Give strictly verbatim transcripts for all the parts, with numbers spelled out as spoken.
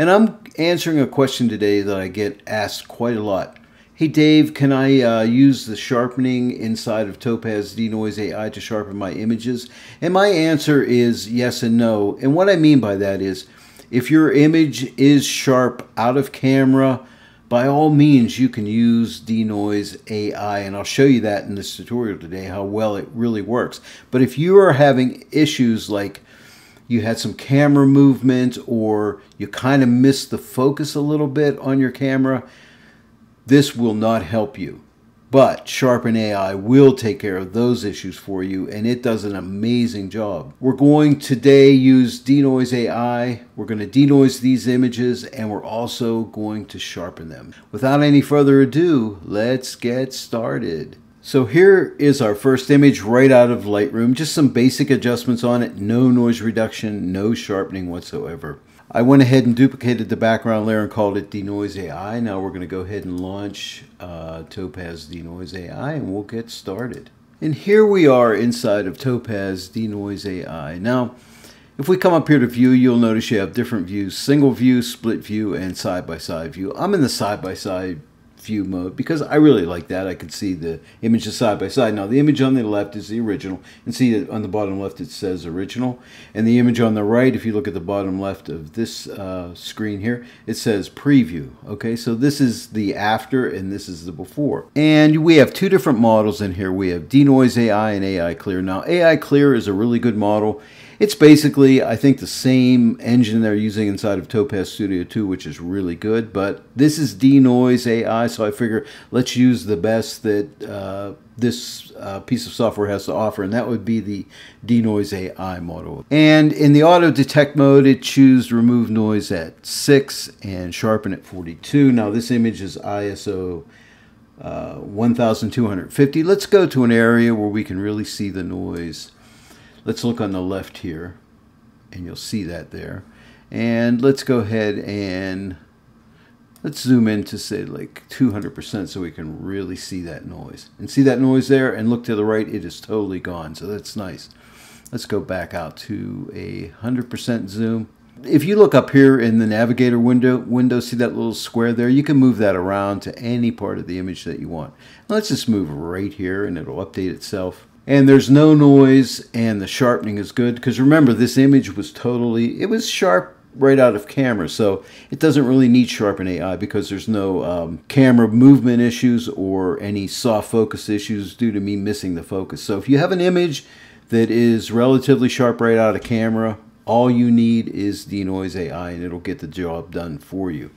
And I'm answering a question today that I get asked quite a lot. Hey Dave, can I uh, use the sharpening inside of Topaz DeNoise A I to sharpen my images? And my answer is yes and no. And what I mean by that is, if your image is sharp out of camera, by all means you can use DeNoise A I, and I'll show you that in this tutorial today, how well it really works. But if you are having issues like you had some camera movement, or you kind of missed the focus a little bit on your camera, this will not help you, but Sharpen A I will take care of those issues for you, and it does an amazing job. We're going today use DeNoise A I, we're going to denoise these images, and we're also going to sharpen them. Without any further ado, let's get started. So here is our first image right out of Lightroom, just some basic adjustments on it, no noise reduction, no sharpening whatsoever. I went ahead and duplicated the background layer and called it DeNoise A I. Now we're going to go ahead and launch uh, Topaz DeNoise A I, and we'll get started. And here we are inside of Topaz DeNoise A I. Now, if we come up here to view, you'll notice you have different views: single view, split view, and side-by-side view. I'm in the side-by-side view mode because I really like that. I can see the images side by side. Now the image on the left is the original, and see that on the bottom left it says original, and the image on the right, if you look at the bottom left of this uh, screen here, it says preview. Okay, so this is the after and this is the before. And we have two different models in here. We have DeNoise A I and A I Clear. Now A I Clear is a really good model. It's basically, I think, the same engine they're using inside of Topaz Studio two, which is really good, but this is DeNoise A I, so I figure let's use the best that uh, this uh, piece of software has to offer, and that would be the DeNoise A I model. And in the auto detect mode, it choose remove noise at six and sharpen at forty-two. Now this image is I S O uh, one thousand two hundred fifty. Let's go to an area where we can really see the noise. Let's look on the left here, and you'll see that there. And let's go ahead and let's zoom in to say like two hundred percent so we can really see that noise. And see that noise there, and look to the right, it is totally gone, so that's nice. Let's go back out to a one hundred percent zoom. If you look up here in the navigator window, window, see that little square there? You can move that around to any part of the image that you want. Now let's just move right here, and it'll update itself. And there's no noise, and the sharpening is good, because remember, this image was totally, it was sharp right out of camera, so it doesn't really need Sharpen A I because there's no um, camera movement issues or any soft focus issues due to me missing the focus. So if you have an image that is relatively sharp right out of camera, all you need is DeNoise A I, and it'll get the job done for you.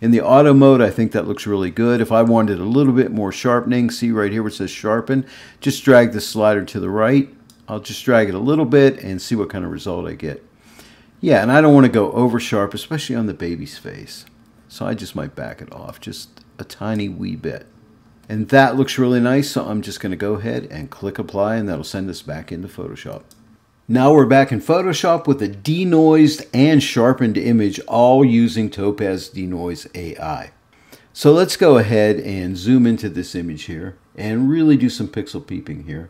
In the auto mode, I think that looks really good. If I wanted a little bit more sharpening, see right here where it says sharpen, just drag the slider to the right. I'll just drag it a little bit and see what kind of result I get. Yeah, and I don't want to go over sharp, especially on the baby's face. So I just might back it off just a tiny wee bit. And that looks really nice, so I'm just going to go ahead and click apply, and that'll send us back into Photoshop. Now we're back in Photoshop with a denoised and sharpened image, all using Topaz DeNoise A I. So let's go ahead and zoom into this image here and really do some pixel peeping here.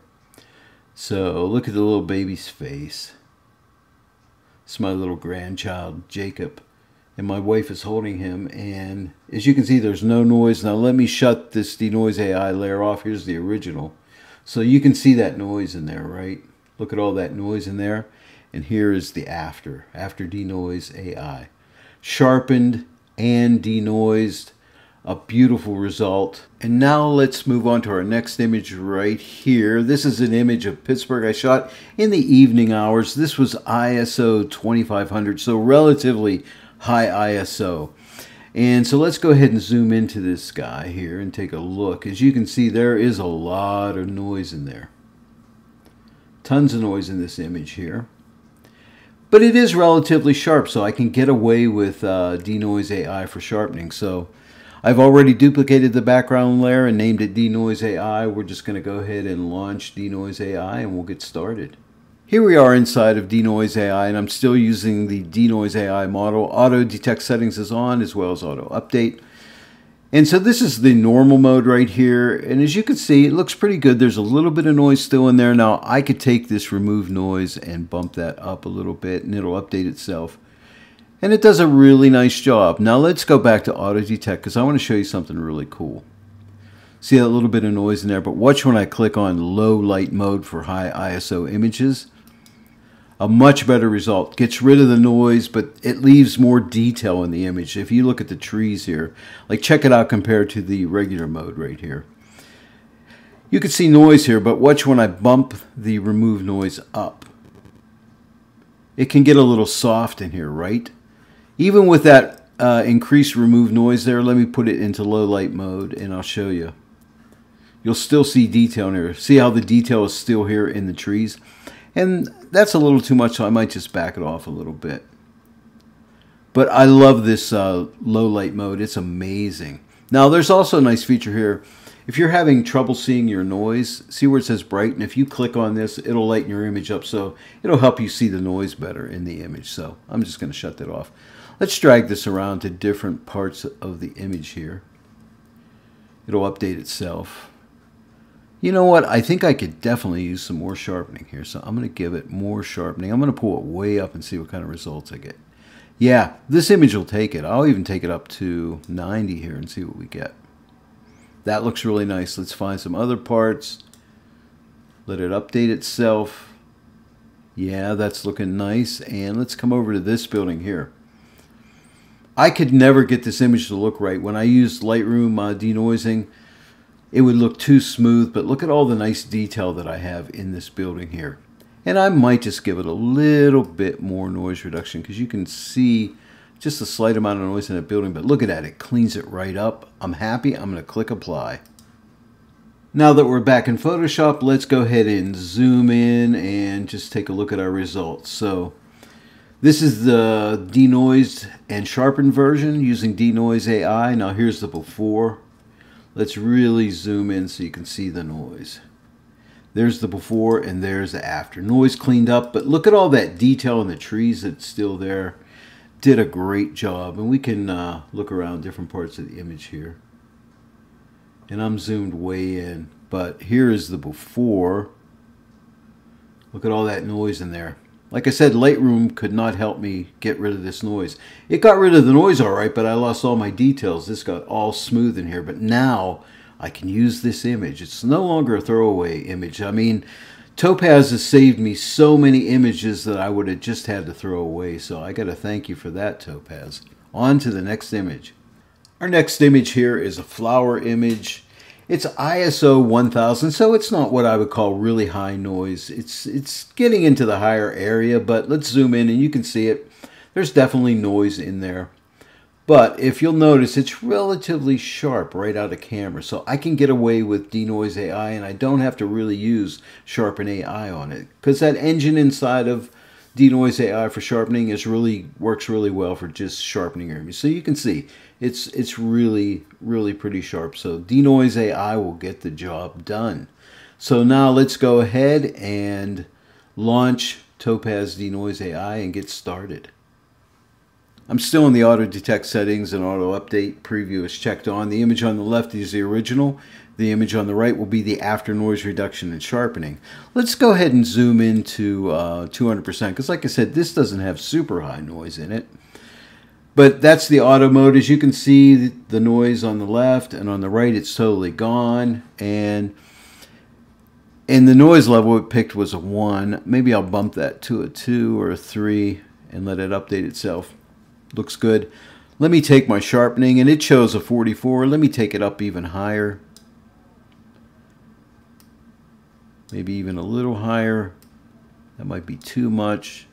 So look at the little baby's face. It's my little grandchild, Jacob, and my wife is holding him, and as you can see, there's no noise. Now let me shut this DeNoise A I layer off. Here's the original. So you can see that noise in there, right? Look at all that noise in there. And here is the after, after DeNoise A I. Sharpened and denoised, a beautiful result. And now let's move on to our next image right here. This is an image of Pittsburgh I shot in the evening hours. This was I S O twenty-five hundred, so relatively high I S O. And so let's go ahead and zoom into this guy here and take a look. As you can see, there is a lot of noise in there. Tons of noise in this image here, but it is relatively sharp, so I can get away with uh, DeNoise A I for sharpening. So I've already duplicated the background layer and named it DeNoise A I. We're just going to go ahead and launch DeNoise A I, and we'll get started. Here we are inside of DeNoise A I, and I'm still using the DeNoise A I model. Auto detect settings is on, as well as auto update. And so this is the normal mode right here, and as you can see, it looks pretty good. There's a little bit of noise still in there. Now I could take this remove noise and bump that up a little bit, and it'll update itself. and it does a really nice job. Now let's go back to auto detect because I want to show you something really cool. See that little bit of noise in there, but watch when I click on low light mode for high I S O images. A much better result. Gets rid of the noise, but it leaves more detail in the image. If you look at the trees here, like check it out compared to the regular mode right here. You can see noise here, but watch when I bump the remove noise up. It can get a little soft in here, right? Even with that uh, increased remove noise there, let me put it into low light mode and I'll show you. You'll still see detail in here. See how the detail is still here in the trees? And that's a little too much, so I might just back it off a little bit. But I love this uh, low light mode. It's amazing. Now, there's also a nice feature here. If you're having trouble seeing your noise, see where it says brighten? If you click on this, it'll lighten your image up, so it'll help you see the noise better in the image. So I'm just going to shut that off. Let's drag this around to different parts of the image here. It'll update itself. You know what? I think I could definitely use some more sharpening here. So I'm going to give it more sharpening. I'm going to pull it way up and see what kind of results I get. Yeah, this image will take it. I'll even take it up to ninety here and see what we get. That looks really nice. Let's find some other parts. Let it update itself. Yeah, that's looking nice. And let's come over to this building here. I could never get this image to look right. When I used Lightroom uh, denoising, it would look too smooth, but look at all the nice detail that I have in this building here. And I might just give it a little bit more noise reduction because you can see just a slight amount of noise in that building, but look at that, it cleans it right up. I'm happy, I'm gonna click apply. Now that we're back in Photoshop, let's go ahead and zoom in and just take a look at our results. So this is the denoised and sharpened version using DeNoise A I. Now here's the before. Let's really zoom in so you can see the noise. There's the before and there's the after. Noise cleaned up, but look at all that detail in the trees that's still there. Did a great job. And we can uh, look around different parts of the image here. And I'm zoomed way in, but here is the before. Look at all that noise in there. Like I said, Lightroom could not help me get rid of this noise. It got rid of the noise all right, but I lost all my details. This got all smooth in here, but now I can use this image. It's no longer a throwaway image. I mean, Topaz has saved me so many images that I would have just had to throw away, so I got to thank you for that, Topaz. On to the next image. Our next image here is a flower image. It's I S O one thousand, so it's not what I would call really high noise. It's it's getting into the higher area, but let's zoom in and you can see it. There's definitely noise in there. But if you'll notice, it's relatively sharp right out of camera. So I can get away with DeNoise A I and I don't have to really use Sharpen A I on it because that engine inside of DeNoise A I for sharpening is really works really well for just sharpening your image. So you can see it's it's really really pretty sharp. So DeNoise A I will get the job done. So now let's go ahead and launch Topaz DeNoise A I and get started. I'm still in the auto detect settings and auto update. Preview is checked on. The image on the left is the original. The image on the right will be the after noise reduction and sharpening. Let's go ahead and zoom into uh, two hundred percent because like I said, this doesn't have super high noise in it. But that's the auto mode. As you can see, the noise on the left and on the right, it's totally gone. And in the noise level it picked was a one. Maybe I'll bump that to a two or a three and let it update itself. Looks good. Let me take my sharpening and it shows a forty-four. Let me take it up even higher. Maybe even a little higher. That might be too much.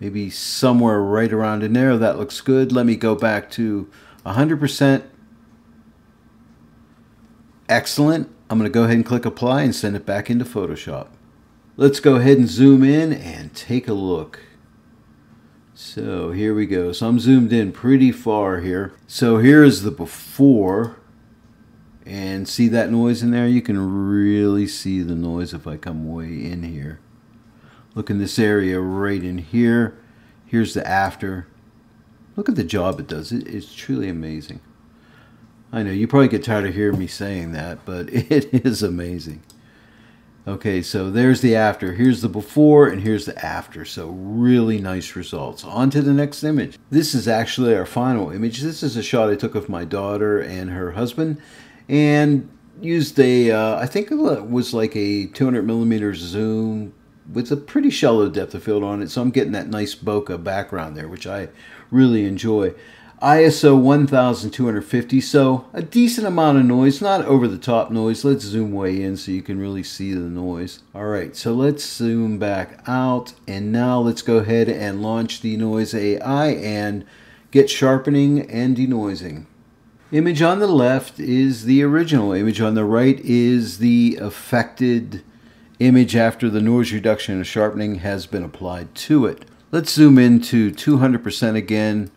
Maybe somewhere right around in there. That looks good. Let me go back to one hundred percent. Excellent. I'm going to go ahead and click apply and send it back into Photoshop. Let's go ahead and zoom in and take a look. So here we go. So I'm zoomed in pretty far here. So here is the before. And see that noise in there? You can really see the noise if I come way in here. Look in this area right in here. Here's the after. Look at the job it does. It, it's truly amazing. I know you probably get tired of hearing me saying that, but it is amazing. Okay, so there's the after. Here's the before and here's the after. So really nice results. On to the next image. This is actually our final image. This is a shot I took of my daughter and her husband, and used a, uh, I think it was like a two hundred millimeter zoom with a pretty shallow depth of field on it. So I'm getting that nice bokeh background there, which I really enjoy. I S O one thousand two hundred fifty, so a decent amount of noise, not over the top noise. Let's zoom way in so you can really see the noise. All right, so let's zoom back out, and now let's go ahead and launch DeNoise A I and get sharpening and denoising. Image on the left is the original. Image on the right is the affected image after the noise reduction and sharpening has been applied to it. Let's zoom into two hundred percent again,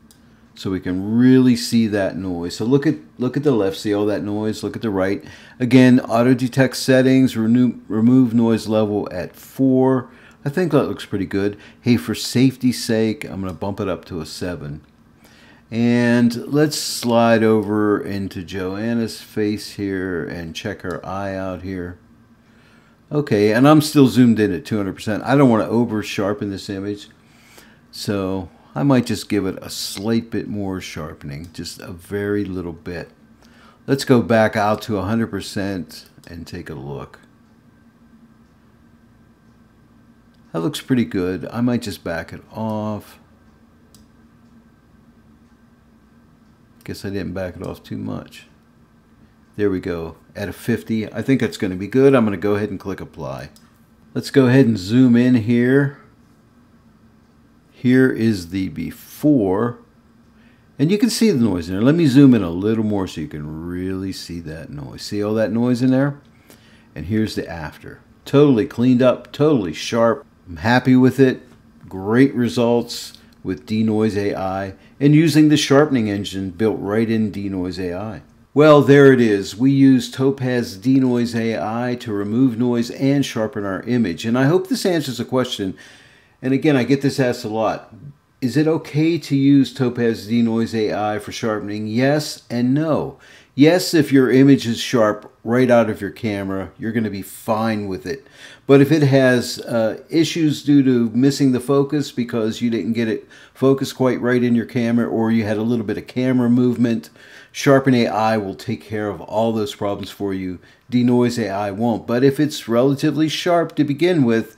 so we can really see that noise. So look at look at the left, see all that noise. Look at the right. Again, auto detect settings, remove, remove noise level at four. I think that looks pretty good. Hey, for safety's sake, I'm gonna bump it up to a seven. And let's slide over into Joanna's face here and check her eye out here. Okay, and I'm still zoomed in at two hundred percent. I don't wanna over sharpen this image. So I might just give it a slight bit more sharpening, just a very little bit. Let's go back out to one hundred percent and take a look. That looks pretty good. I might just back it off. Guess I didn't back it off too much. There we go, at a fifty. I think that's going to be good. I'm going to go ahead and click apply. Let's go ahead and zoom in here. Here is the before, and you can see the noise in there. Let me zoom in a little more so you can really see that noise. See all that noise in there? And here's the after. Totally cleaned up, totally sharp. I'm happy with it. Great results with DeNoise A I and using the sharpening engine built right in DeNoise A I. Well, there it is. We used Topaz DeNoise A I to remove noise and sharpen our image. And I hope this answers the question. And again, I get this asked a lot. Is it okay to use Topaz DeNoise A I for sharpening? Yes and no. Yes, if your image is sharp right out of your camera, you're going to be fine with it. But if it has uh, issues due to missing the focus because you didn't get it focused quite right in your camera, or you had a little bit of camera movement, Sharpen A I will take care of all those problems for you. DeNoise A I won't. But if it's relatively sharp to begin with,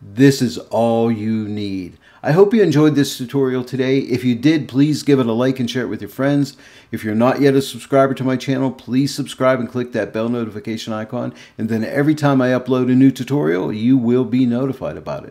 this is all you need. I hope you enjoyed this tutorial today. If you did, please give it a like and share it with your friends. If you're not yet a subscriber to my channel, please subscribe and click that bell notification icon. And then every time I upload a new tutorial, you will be notified about it.